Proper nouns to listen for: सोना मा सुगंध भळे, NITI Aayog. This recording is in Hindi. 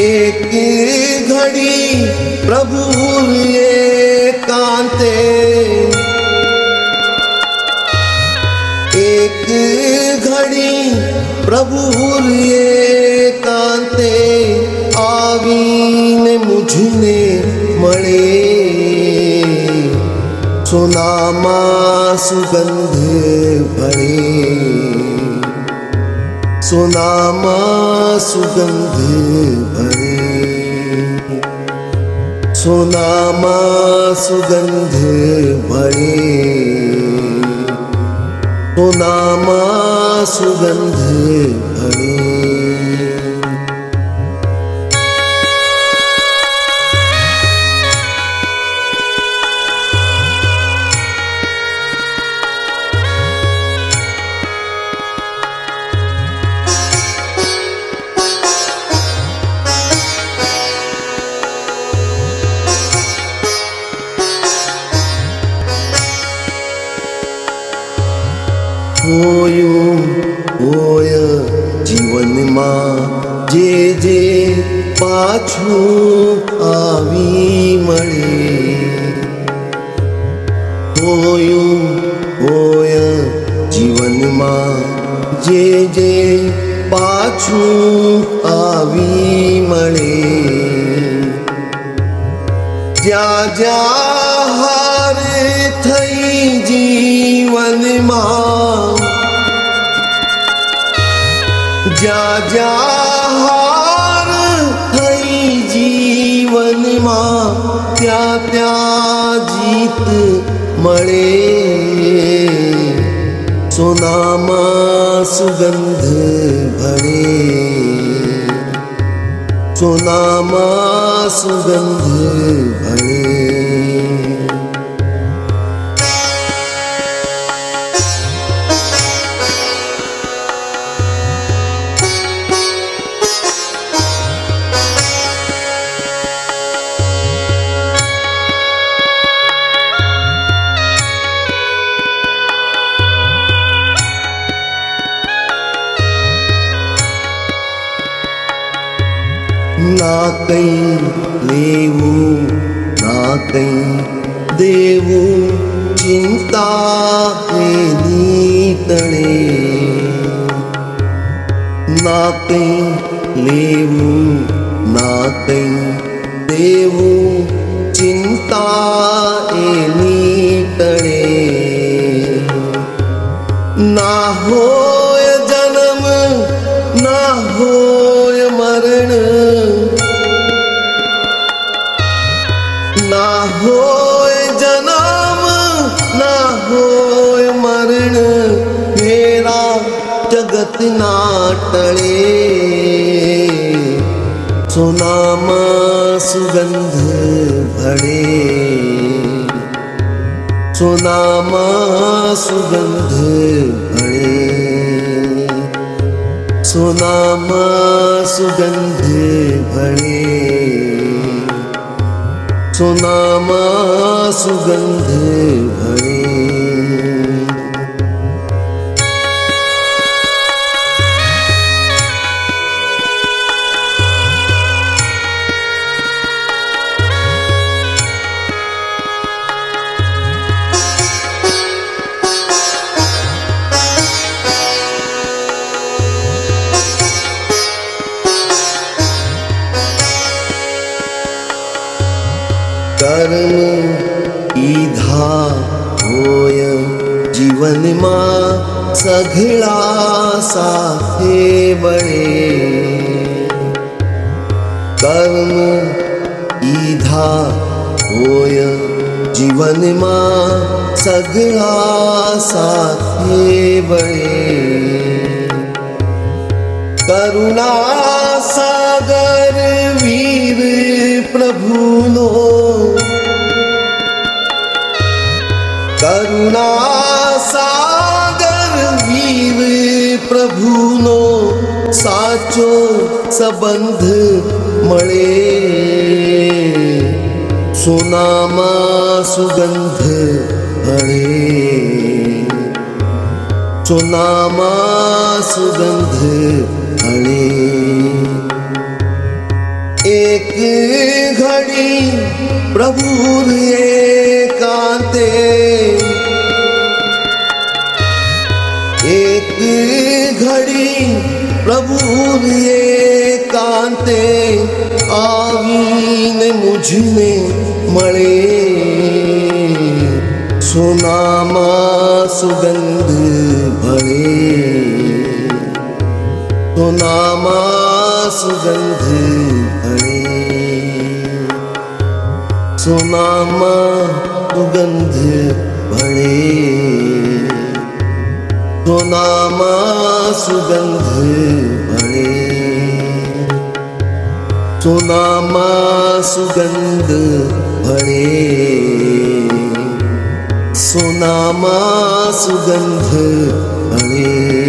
एक घड़ी प्रभु ये कांते, एक घड़ी प्रभु ये कांते आवीन मुझने मळे सोना मा सुगंध भळे। सोना मा सुगंध भळे, सोना मा सुगंध भळे, सोना मा सुगंध भळे। होयो होय जीवन माँ जे जे पाछू आवी मळे। होयो होय जीवन माँ जे जे पाछू आवी मळे। जा जा हार थई जीवन माँ, जा जा हार थई जीवन मां त्या त्या जीत मळे। सोना मा सुगंध भळे, सोना मा सुगंध भळे। ना कहीं लेवू ना कहीं देवू चिंता एनी तणे। ना कहीं लेवू ना कहीं देवू चिंता एनी तणे। ना होय जन्म ना होय मरण, ना होय जन्म ना होय मरण मेरा जगत ना टळे। सोना मा सुगंध भळे, सोना मा सुगंध भळे, सोना मा सुगंध भळे, सोना मा सुगंध भळे। कर्म ईधा होय जीवन मां सघळा साथे बळे। कर्म ईधा होय जीवन मां सघळा साथे बळे। करुणा सागर वीर प्रभु नो, करुणा सागर वीर प्रभु नो साचो संबंध मळे। सोना मा सुगंध भळे, सोना मा सुगंध भळे। एक घड़ी प्रभुर एकांते, एक घड़ी प्रभुर एकांते, आवीन मुझने मळे सोना मा सुगंध भळे, सोना मा सुगंध भळे, सोना मा सुगंध भळे, सोना मा सुगंध भळे, सोना मा सुगंध भळे, सोना मा सुगंध भळे।